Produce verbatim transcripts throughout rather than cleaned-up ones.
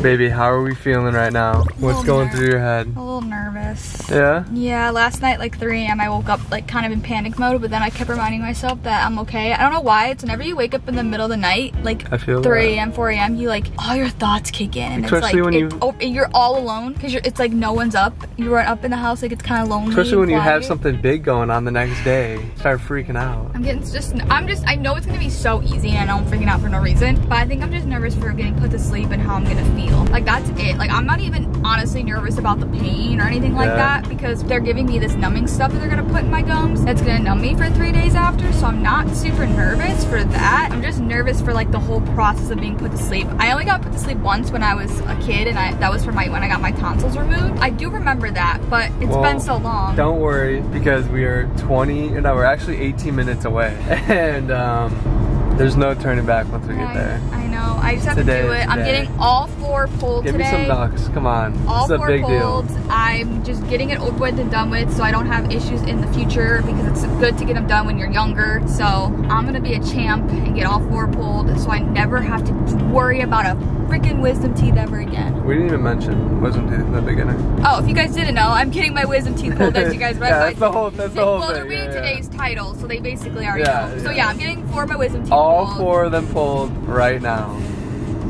Baby, how are we feeling right now? What's going through your head? A little nervous. Yeah? Yeah, last night like three A M I woke up like kind of in panic mode, but then I kept reminding myself that I'm okay. I don't know why, it's whenever you wake up in the middle of the night, like three A M, four A M, you like, all your thoughts kick in. And especially it's like, when it, you... Oh, you're all alone, because it's like no one's up. You weren't up in the house, like it's kind of lonely. Especially when you have something big going on the next day. Start freaking out. I'm getting just, I'm just, I know it's going to be so easy and I know I'm freaking out for no reason, but I think I'm just nervous for getting put to sleep and how I'm going to feel. Like that's it. Like I'm not even honestly nervous about the pain or anything like yeah. that, because they're giving me this numbing stuff that they're gonna put in my gums that's gonna numb me for three days after, so I'm not super nervous for that. I'm just nervous for like the whole process of being put to sleep. I only got put to sleep once when I was a kid, and I that was for my when I got my tonsils removed. I do remember that, but it's well, been so long. Don't worry, because we are twenty, or no, we're actually eighteen minutes away, and um there's no turning back once we get there. I know. I just have today, to do it. I'm today. getting all four pulled Give today. Give me some knocks. Come on. All this is four a big pulled. Deal. I'm just getting it over with and done with, so I don't have issues in the future, because it's good to get them done when you're younger. So I'm going to be a champ and get all four pulled, so I never have to worry about a freaking wisdom teeth ever again. We didn't even mention wisdom teeth in the beginning. Oh, if you guys didn't know, I'm getting my wisdom teeth pulled, as you guys read. Yeah, that's the whole, that's the whole well, thing. Well, they're reading yeah, today's yeah. title, so they basically already yeah, know. So yeah. yeah, I'm getting four of my wisdom teeth All pulled. four of them pulled right now.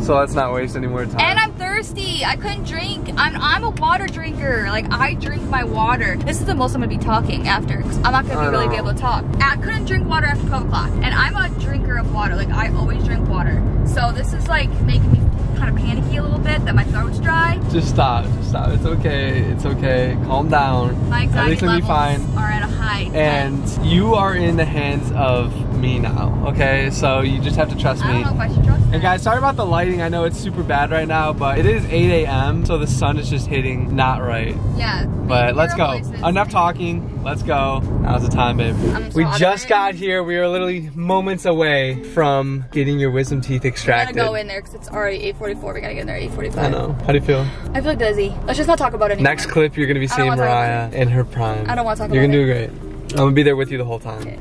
So let's not waste any more time. And I'm thirsty. I couldn't drink. I'm, I'm a water drinker. Like, I drink my water. This is the most I'm going to be talking after, because I'm not going to really be able to talk. And I couldn't drink water after twelve o'clock. And I'm a drinker of water. Like, I always drink water. So this is, like, making me kind of panicky a little bit that my throat's dry. Just stop. Just stop. It's okay. It's okay. Calm down. My anxiety levels are at a high. And you are in the hands of me now, okay? So you just have to trust me. I don't know if I should trust you. And guys, sorry about the lighting. I know it's super bad right now, but it is eight A M so the sun is just hitting not right. Yeah. But let's go. Enough talking. Let's go. Now's the time, babe. We just got here. We are literally moments away from getting your wisdom teeth extracted. We're gonna go in there because it's already eight forty-four. We gotta get in there at eight forty-five. I know. How do you feel? I feel dizzy. Let's just not talk about it anymore. Next clip, you're gonna be seeing Mariah in her prime. I don't want to talk about it. You're gonna do great. I'm gonna be there with you the whole time. Okay.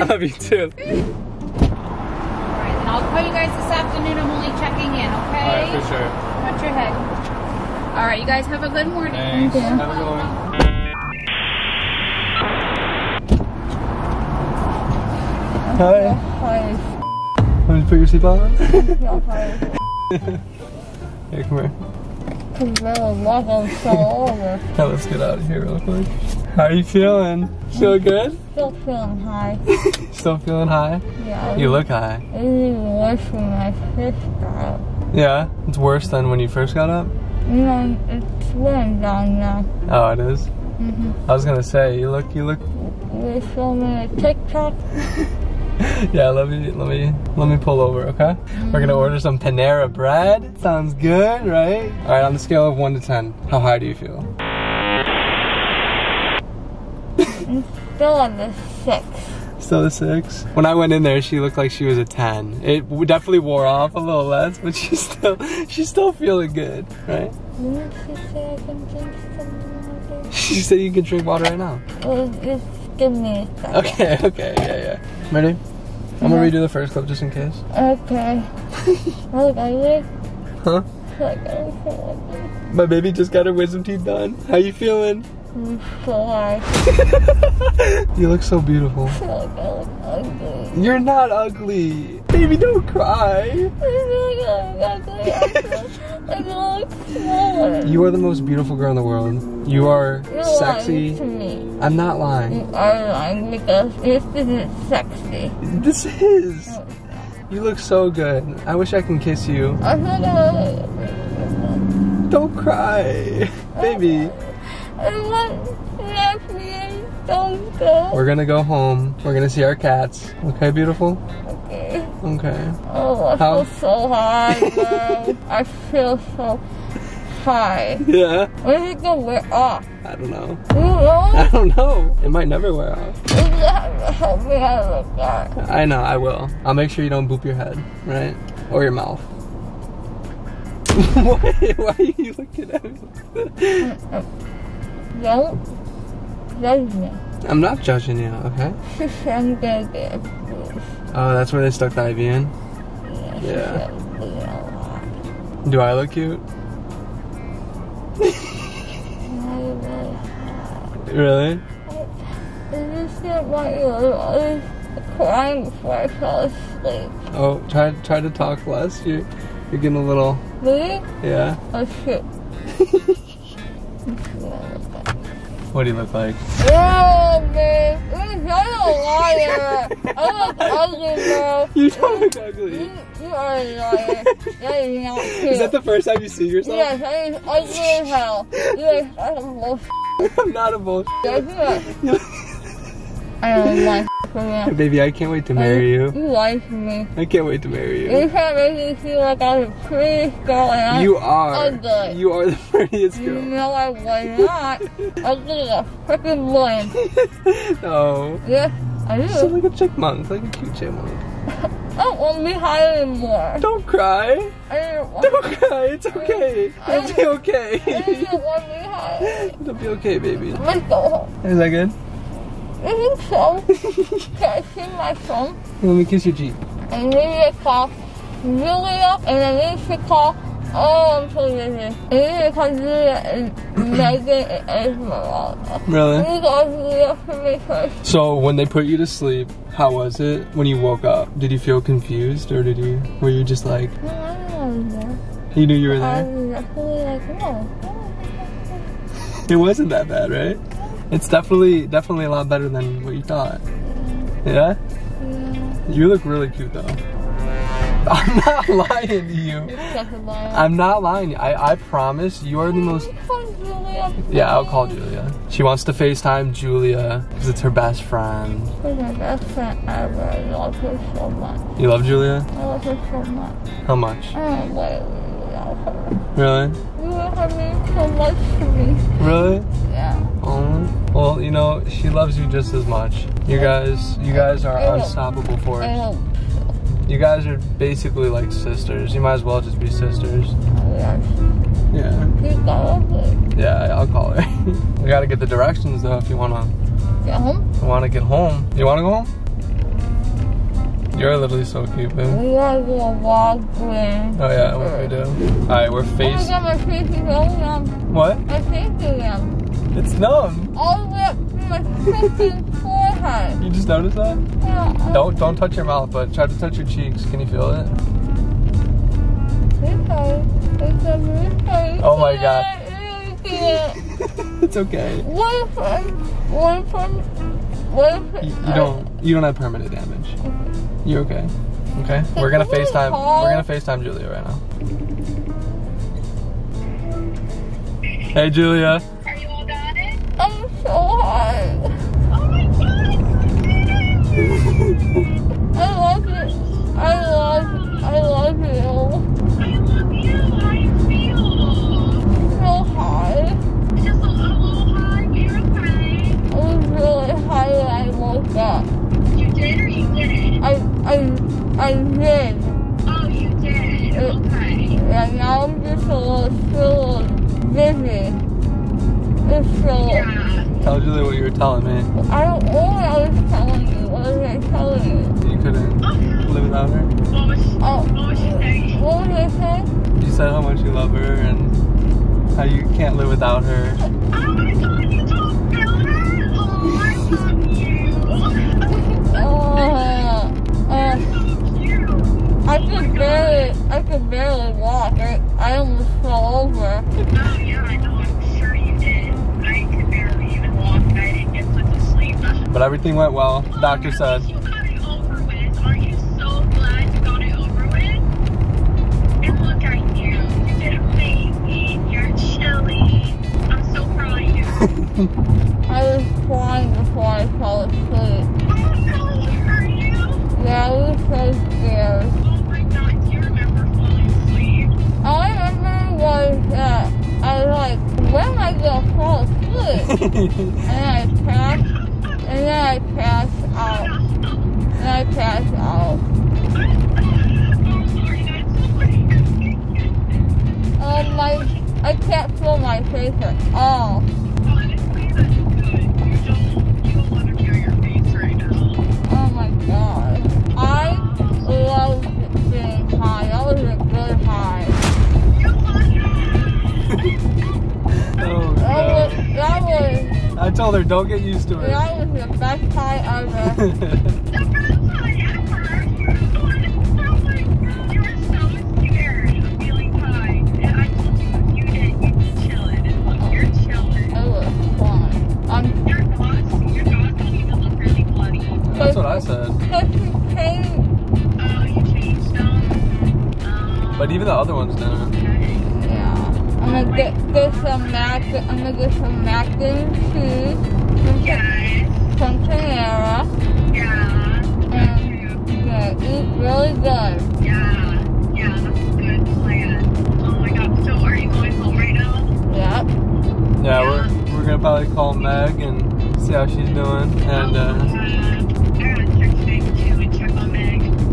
I love you too. Alright, then I'll call you guys this afternoon. I'm only checking in, okay? Alright, for sure. Watch your head. Alright, you guys have a good morning. Thanks. Thank you. Have a good one. Hi. Hi. Want to put your seatbelt on? No, hi. Hey, come here. Now let's get out of here real quick. How are you feeling? Feel good? Still feeling high. Still feeling high? Yeah. You look high. It's even worse when I first got up. Yeah? It's worse than when you first got up? No, it's going down now. Oh, it is? Mm-hmm. I was gonna say, you look, you look... You filming a TikTok? Yeah, let me let me let me pull over, okay? Mm-hmm. We're gonna order some Panera bread. Sounds good, right? All right, on the scale of one to ten, how high do you feel? I'm still on the six. Still a six. When I went in there, she looked like she was a ten. It definitely wore off a little less, but she's still she's still feeling good, right? Didn't she say I can drink some water? She said you can drink water right now. Well, just give me a second. Okay, okay, yeah, yeah. Ready? I'm gonna redo the first clip just in case. Okay. Look, I live. Huh? Look, I feel like my baby just got her wisdom teeth done. How you feeling? I'm so high. You look so beautiful. I feel like I look ugly. You're not ugly. Baby, don't cry. I feel like I look ugly. I look small. You are the most beautiful girl in the world. You are You're sexy. Lying to me. I'm not lying. You are lying because this isn't sexy. This is. No, it's not. You look so good. I wish I can kiss you. I'm not gonna. Don't cry. Baby. I want nephew. Don't go. We're gonna go home. We're gonna see our cats. Okay, beautiful? Okay. Okay. Oh, I How? feel so high, man. I feel so high. Yeah? When is it gonna wear off? I don't know. You know? I don't know. It might never wear off. You have to help me out of that. I know, I will. I'll make sure you don't boop your head, right? Or your mouth. Why? Why are you looking at me? Don't judge me. I'm not judging you, okay? I'm gonna get a bruise. Oh, that's where they stuck the I V in? Yeah. yeah. Do I look cute? Really? Is this not why you were always crying before I fell asleep? Oh, try try to talk less. You you're getting a little. Me? Yeah. Oh shit. What do you look like? Oh, babe. I'm not a liar. I look ugly, bro. You don't look ugly. You, you are a liar. That is not true. Is that the first time you see yourself? Yes, I am ugly as hell. You are such a bullshit. I'm not a bullshit. Yes, you are. I don't lie for you. Baby, I can't wait to marry you. You lied to me. I can't wait to marry you. You can't make me feel like I was a prettiest girl and I You are. Ugly. You are the prettiest girl. No, I was not. Ugly as a freaking lion. No. Yes, I do. She's like a chipmunk, like a cute chipmunk. I don't want to be high anymore. Don't cry. I didn't want don't cry. It's okay. I It'll be okay. I didn't want to be high. It'll be okay, baby. Let's go home. Is that good? I think so. Can I see my phone? Let me kiss your cheek. I need to call Julia and I need to call all of them. I need to call Julia and Megan and Esmeralda. Really? I need to call Julia for me first. So when they put you to sleep, how was it when you woke up? Did you feel confused or did you were you just like no, I was there. You knew you were there? I was definitely like, no. It wasn't that bad, right? It's definitely, definitely a lot better than what you thought. Yeah? Yeah. You look really cute though. I'm not lying to you. I'm not lying. I, I promise you are the most... Yeah, I'll call Julia. She wants to FaceTime Julia because it's her best friend. She's my best friend ever. I love her so much. You love Julia? I love her so much. How much? I don't love her. Really? You love her so much to me. Really? Yeah. Um, well, you know, she loves you just as much. You guys, you guys are unstoppable force. You guys are basically like sisters. You might as well just be sisters. Yeah. Yeah, I'll call her. We gotta get the directions though if you wanna get home. You wanna get home? You wanna go home? You're literally so cute, babe. We gotta do a vlog. Oh yeah, what we do? All right, we're face. Oh my god, my face is all numb. What? My face is numb. It's numb. All the way up to my freaking forehead. You just noticed that? Yeah. Don't don't touch your mouth, but try to touch your cheeks. Can you feel it? Oh my god. It's okay. What if I? What if I? What if I? You, you don't. You don't have permanent damage. You okay? Okay. We're gonna FaceTime. We're gonna FaceTime Julia right now. Hey Julia. So hard. Oh my god! I love you. I love I love you. I love you. I feel so high. Just a little high. We were okay. I was really high when I woke up. You did or you didn't? I I I did. Oh, you did. It, okay. Yeah, now I'm just a little still dizzy. It's so yeah. Tell Julia what you were telling me. I don't know what I was telling you. What was I telling you? You couldn't live without her? What was she, oh. what was she saying? What was I saying? You said how much you love her and how you can't live without her. Oh my god, you don't feel her? Oh, I love you. uh, uh, so cute. I oh could barely, god. I could barely walk. I, I almost fell over. Oh yeah, I know. I'm sure you did. I could barely even walk and I didn't get put to sleep. But everything went well, oh, doctor said. You got it over with. Are you so glad you got it over with? And look at you. You did amazing. You're chilly. I'm so proud of you. I was crying before I fell asleep. Oh no, are you? Yeah, I was so scared. Oh my god, do you remember falling asleep? All I remember was that I was like, when am I gonna fall asleep? and then I passed, and then I passed out, and I passed out. Um, my, I can't feel my face at all. Honestly, that is good. You don't, you don't want to feel your face right now. Oh my god. I love being high. That was a good high. Yay. I told her, don't get used to it. That was the best pie ever. That's what I said. Oh, you changed them. But even the other ones didn't. Yeah. I'm gonna get, get some mac. I'm gonna get some mac and cheese. Some, yes. Some Panera. Yeah. And true. Yeah, eat really good. Yeah. Yeah, that's a good plan. Oh my God. So are you going home right now? Yep. Yeah. Yeah. We're we're gonna probably call Meg and see how she's doing and. Uh,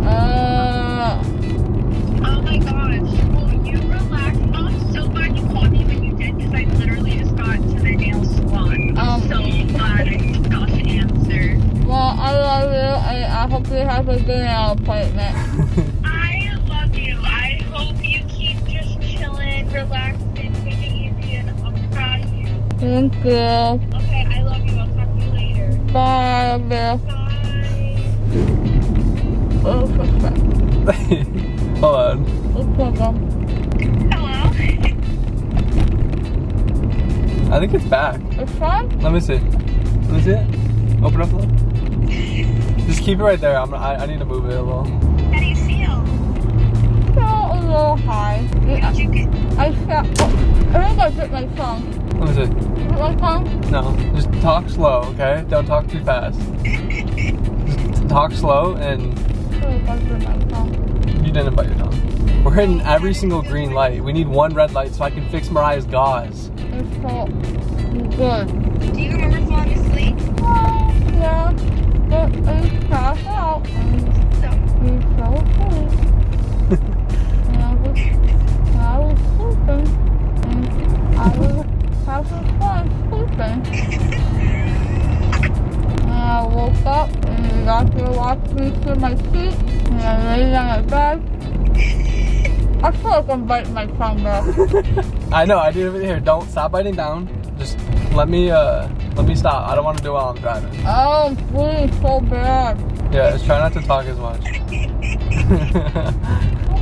Uh, oh my gosh, will you relax? I'm so glad you called me when you did, because I literally just got to the nail salon. I'm um, so glad I got an answer. Well, I love you. I, I hope you have a good nail appointment. I love you. I hope you keep just chilling, relaxing, taking it easy, and I'm proud of you. Thank you. Okay, I love you. I'll talk to you later. Bye, baby. Bye. Oh, hold on. Hello? I think it's back. It's fine? Let me see. Let me see it. Open up a little. Just keep it right there. I'm, I, I need to move it a little. How do you feel? I feel a little high. How did you get? I felt. Oh, I think I hit my phone. Let me see. Did you hit my phone? No. Just talk slow, okay? Don't talk too fast. Just talk slow and. You didn't bite your tongue. We're hitting every single green light. We need one red light so I can fix Mariah's gauze. It's so good. Do you remember falling asleep? Oh, yeah. But I passed out. So, we fell asleep. And I was, and I was sleeping. And I was having fun sleeping. I woke up and the doctor walked me to my seat and I laid on my bed. I feel like I'm biting my tongue though. I know, I do it here. Don't stop biting down. Just let me uh let me stop. I don't want to do it while I'm driving. Oh, please, so bad. Yeah, just try not to talk as much. Don't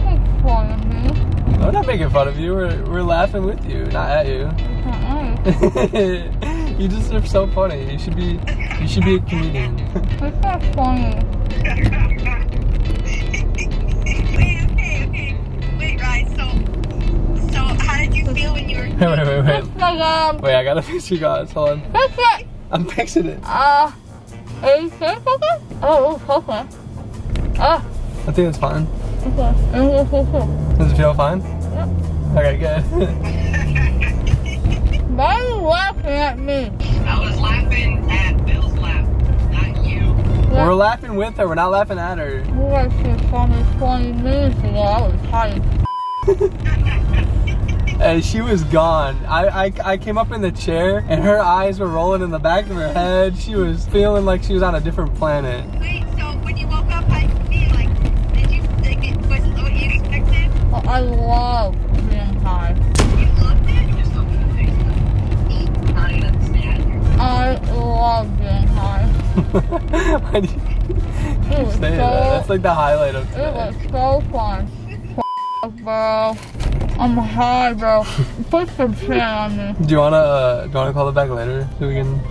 make fun of me. I'm not making fun of you. We're we're laughing with you, not at you. It's not nice. You just are so funny. You should be, you should be a comedian. That's not funny. Wait, okay, okay. Wait, right. So, so how did you feel when you were? Wait, wait, wait, wait. Like, um, wait, I gotta fix your gauze. Hold on. Fix it. I'm fixing it. Uh, are you sure it's okay? Oh, it's okay. Oh. I think it's fine. Okay. Does it feel fine? Yep. Okay, good. Why are you laughing? At me. I was laughing at Bill's laugh, not you. Yeah. We're laughing with her, we're not laughing at her. You guys should call me twenty minutes ago, I was high as Hey, she was gone. I, I, I came up in the chair and her eyes were rolling in the back of her head. She was feeling like she was on a different planet. Wait, so when you woke up, how'd you feel? Like, did you, like, it wasn't what you expected? Well, I love being high. I love being high. Why do you keep saying that? That's like the highlight of today. It was so fun. Bro, I'm high, bro. Put some shit on me. Do you wanna uh, do you wanna call it back later so we can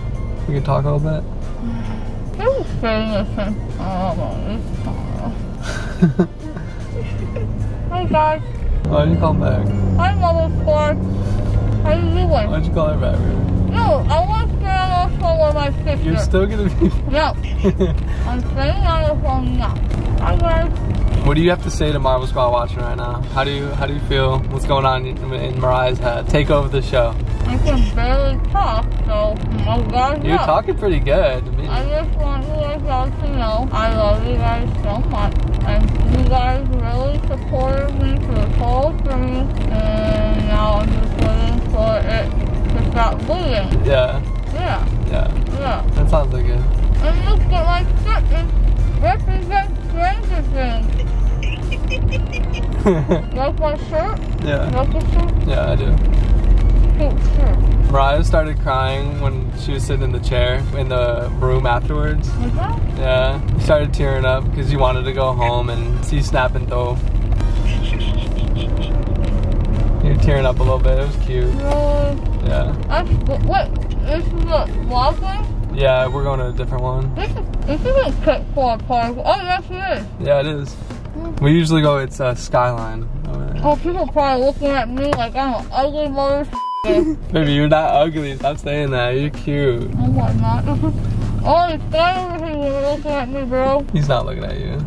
we can talk a little bit? Don't say anything. Oh, hi guys. Why did you call back? Hi, Marble Squad. How you doing? Why did you call her back? Really? No, I want to stay on the phone with my sister. You're still gonna be. No, I'm staying on the phone now. Hi guys. What do you have to say to Marble Squad watching right now? How do you how do you feel? What's going on in, in Mariah's head? Take over the show. I can barely talk, so oh God. You're no. talking pretty good. I just want you guys to know I love you guys so much, and you guys really supported me through the whole thing, and now I'm just waiting for it. About bullying. Yeah. Yeah. Yeah. Yeah. That sounds like it. And look at my foot and represent Stranger Things. Like my shirt? Yeah. Like a shirt? Yeah, I do. Cute shirt. Mariah started crying when she was sitting in the chair in the room afterwards. Was that? Yeah. She started tearing up because she wanted to go home and see Snap and Throw. You're tearing up a little bit. It was cute. Uh, yeah. That's, what? This is a vlog one? Yeah, we're going to a different one. This is this isn't Pit Squad Park. Oh, yes it is. Yeah, it is. We usually go, it's uh, Skyline. Oh, people are probably looking at me like I'm an ugly motherfucker. Baby, you're not ugly. Stop saying that. You're cute. No, I'm not. Oh, this guy over here is looking at me, bro. He's not looking at you.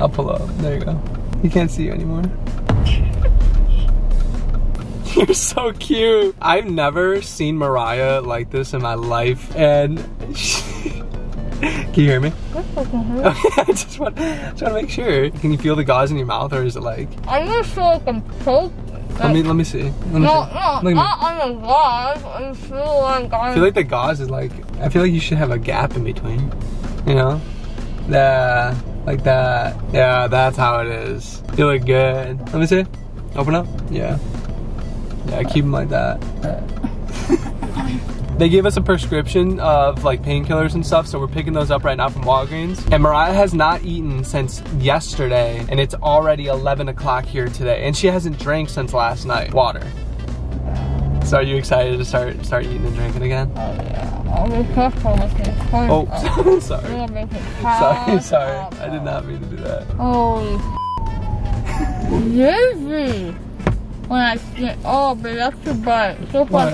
I'll pull up. There you go. He can't see you anymore. You're so cute. I've never seen Mariah like this in my life, and can you hear me? I just want, just want to make sure. Can you feel the gauze in your mouth, or is it like? I just feel like I'm choking. Like, let me let me see. Let me no, see. no, Look not on the gauze. I feel like I'm. I feel like the gauze is like. I feel like you should have a gap in between. You know, yeah, like that. Yeah, that's how it is. You look good. Let me see. Open up. Yeah. Yeah, keep them like that. They gave us a prescription of like painkillers and stuff, so we're picking those up right now from Walgreens. And Mariah has not eaten since yesterday, and it's already eleven o'clock here today. And she hasn't drank since last night water. So are you excited to start start eating and drinking again? Oh yeah. Oh, oh. sorry. Sorry, sorry. Up, I did not mean to do that. Holy f***. When I get, oh, babe, that's your butt. So far,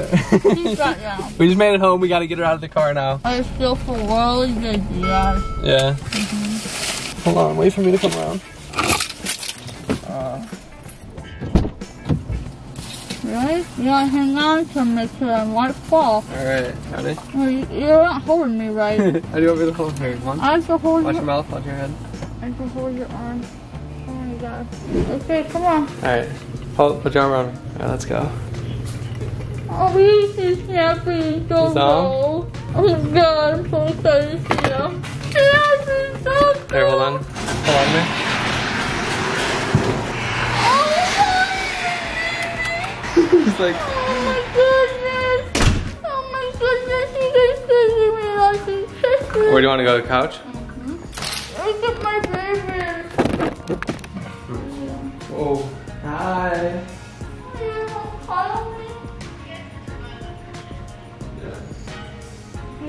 she's got now. We just made it home. We got to get her out of the car now. I just feel so really good, guys. Yeah. Mm-hmm. Hold on. Wait for me to come around. Uh, really? You gotta hang on to make sure I won't fall. Alright, ready? Well, you, you're not holding me right. I do want me to hold her. One. I have to hold Watch your, your mouth, watch your head. I have to hold your arm. Oh my gosh. Okay, come on. Alright. Oh, put your arm around her. Alright, let's go. Oh, he's so happy. Don't go. Oh my god, I'm so excited to see him. Snappy, don't go. Here, hold on. Hold on there. Oh my god. He's like. Oh my goodness. Oh my goodness. You guys kissing me like you kissed me. Where do you want to go? To the couch? Mm-hmm. Look at my baby. Oh. Hi. You want to cuddle me? Yes. Yes.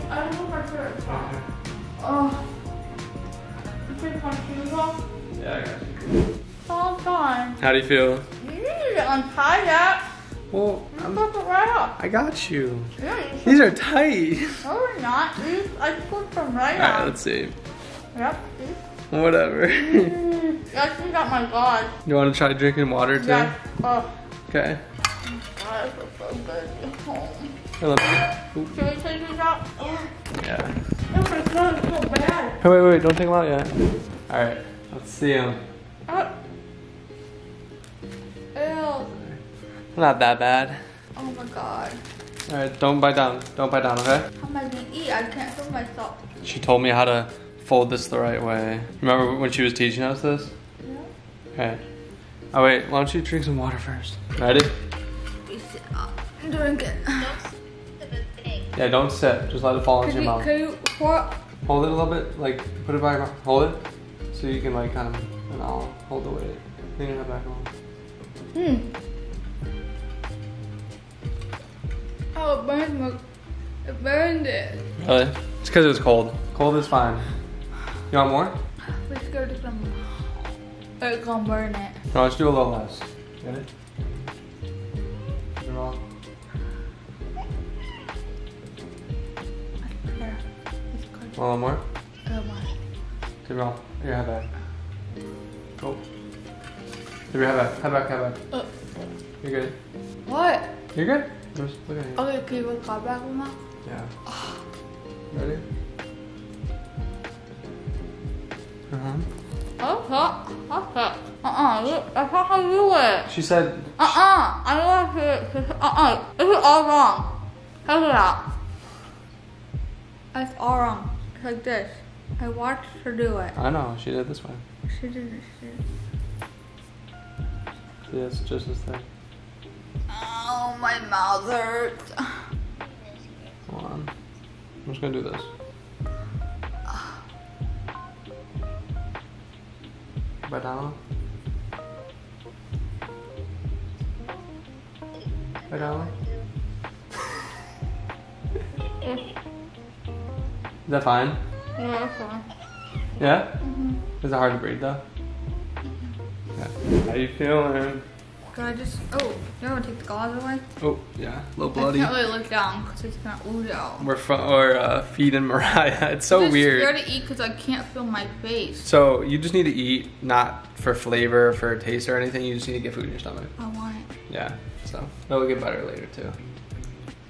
I don't know if I could. Okay. Oh. You take my shoes off? Yeah, I got you. All gone. How do you feel? You need to untie that. Well, you flip it right up. I got you. Yeah, you These are tight. No, we're not. These, I flipped them right up. All right, let's see. Yep. These. Whatever. Mm, I actually got my God. You want to try drinking water too? Yeah. Uh, okay. I feel so good at home. Should we take these out? Oh. Yeah. Oh my God, it's so bad. Hey, wait, wait, don't take them out yet. All right, let's see them. Uh, ew. Not that bad. Oh my God. All right, don't bite down. Don't bite down, okay? How am I gonna eat? I can't feel myself. She told me how to fold this the right way. Remember when she was teaching us this? Yeah. Okay. Oh wait, why don't you drink some water first? Ready? You sit up and drink it. Yeah, don't sit. Just let it fall into your mouth. Can you pour? Hold it a little bit, like put it back on. Hold it. So you can like kind of, and I'll hold the weight. Then you have back on. Hmm. Oh, it burned my, it burned it. Really? It's because it was cold. Cold is fine. You want more? Let's go to some. It's gonna burn it. No, let's do a little less. Get it? Turn it off. A little more? A little more. Take it off. Your head back. Go. Take your head back. Head back, head back. Uh, You're good. What? You're good? Just look at you. Okay, can you put the car back on that? Yeah. Oh. Ready? Uh-huh. Uh-huh. Uh-uh. That's not how you do it. She said... Uh-uh. I don't want to... Uh-uh. This is all wrong. Check it out. It's all wrong. It's like this. I watched her do it. I know. She did it this way. She did it. She did it. See, it's just this thing. Oh, my mouth hurts. I'm just gonna do this. Banana. Banana. Is that fine? Yeah, it's fine. Yeah? Mm-hmm. Is it hard to breathe though? Yeah. How you feeling? Can I just, oh, you want to take the gauze away? Oh, yeah, a little bloody. I can't really look down because it's gonna ooze out. We're, we're uh, feeding Mariah. It's so I'm weird. I'm scared to eat because I can't feel my face. So you just need to eat, not for flavor, for taste or anything. You just need to get food in your stomach. I want it. Yeah, so that'll get better later too.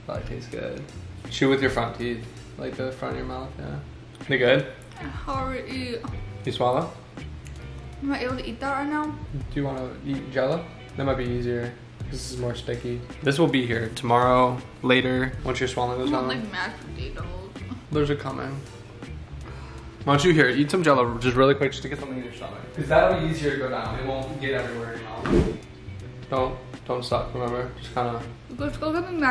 Probably tastes good. Chew with your front teeth, like the front of your mouth, yeah. Pretty good? I hard to eat. You swallow? Am I able to eat that right now? Do you want to eat jello? That might be easier. This is more sticky. This will be here tomorrow, later, once your swallowing goes down. I want like mashed potatoes. Those are coming. Why don't you here, eat some jello just really quick just to get something in your stomach. Because that'll be easier to go down. It won't get everywhere in your mouth. Don't, don't suck, remember? Just kind of. Let's go get me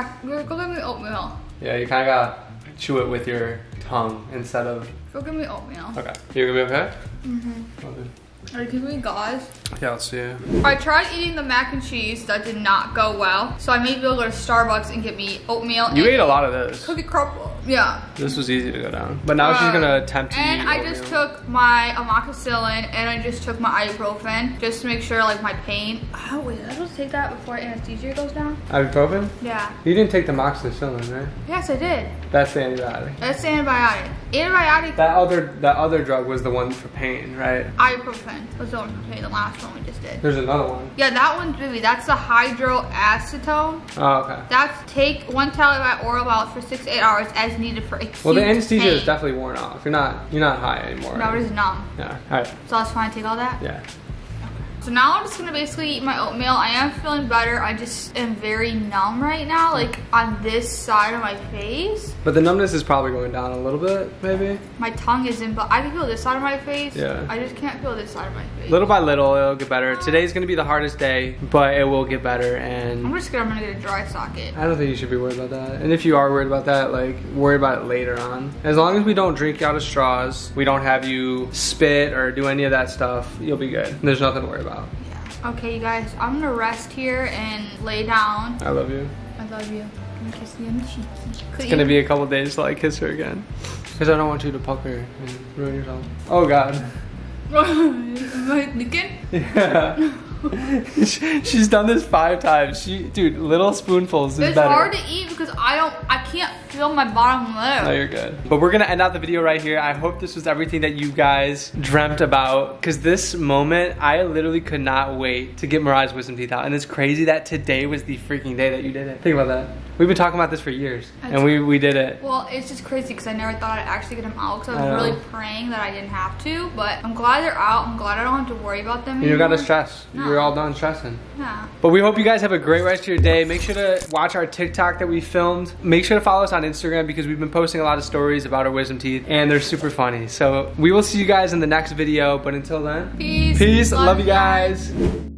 oatmeal. Yeah, you kind of got to chew it with your tongue instead of. Go get me oatmeal. Okay. You're going to be okay? Mm-hmm. Okay. Are you giving me gauze? Yeah, let's see. I tried eating the mac and cheese. That did not go well. So I made me go to Starbucks and get me oatmeal. You ate a lot of this. Cookie crumble. Yeah. This was easy to go down. But now uh, she's going to attempt to and eat And I just took my amoxicillin and I just took my ibuprofen just to make sure like my pain. Oh, wait, I supposed to take that before anesthesia goes down? Ibuprofen? Yeah. You didn't take the amoxicillin, right? Yes, I did. That's the antibiotic. That's the antibiotic. Antibiotic. That other, that other drug was the one for pain, right? Ibuprofen was the one for pain, the last one we just did. There's another one. Yeah, that one's really, that's the hydroacetone. Oh, okay. That's take one tablet by oral vials for six to eight hours as needed for acute Well, the anesthesia pain. Is definitely worn off. You're not, you're not high anymore. No, it's numb. Yeah, all right. So that's fine, take all that? Yeah. So now I'm just gonna basically eat my oatmeal. I am feeling better. I just am very numb right now, like on this side of my face. But the numbness is probably going down a little bit, maybe. My tongue isn't, but I can feel this side of my face. Yeah. I just can't feel this side of my face. Little by little, it'll get better. Today's gonna be the hardest day, but it will get better. And I'm just scared I'm gonna get a dry socket. I don't think you should be worried about that. And if you are worried about that, like worry about it later on. As long as we don't drink out of straws, we don't have you spit or do any of that stuff, you'll be good. There's nothing to worry about. Wow. Yeah. Okay, you guys, I'm gonna rest here and lay down. I love you. I love you. I'm gonna kiss you on the cheek. It's gonna be a couple days till I kiss her again. Because I don't want you to pucker and ruin yourself. Oh, God. Am I naked? Yeah. She's done this five times. She, dude, little spoonfuls is better. It's hard to eat because I don't, I can't feel my bottom lip. No, you're good. But we're gonna end out the video right here. I hope this was everything that you guys dreamt about because this moment, I literally could not wait to get Mariah's wisdom teeth out. And it's crazy that today was the freaking day that you did it. Think about that. We've been talking about this for years, That's and we, we did it. Well, it's just crazy because I never thought I'd actually get them out because I was I really praying that I didn't have to, but I'm glad they're out. I'm glad I don't have to worry about them anymore. You gotta stress. No. You're all done stressing. Yeah. But we hope you guys have a great rest of your day. Make sure to watch our TikTok that we filmed. Make sure to follow us on Instagram because we've been posting a lot of stories about our wisdom teeth, and they're super funny. So we will see you guys in the next video, but until then, peace. Peace. Love, Love you guys.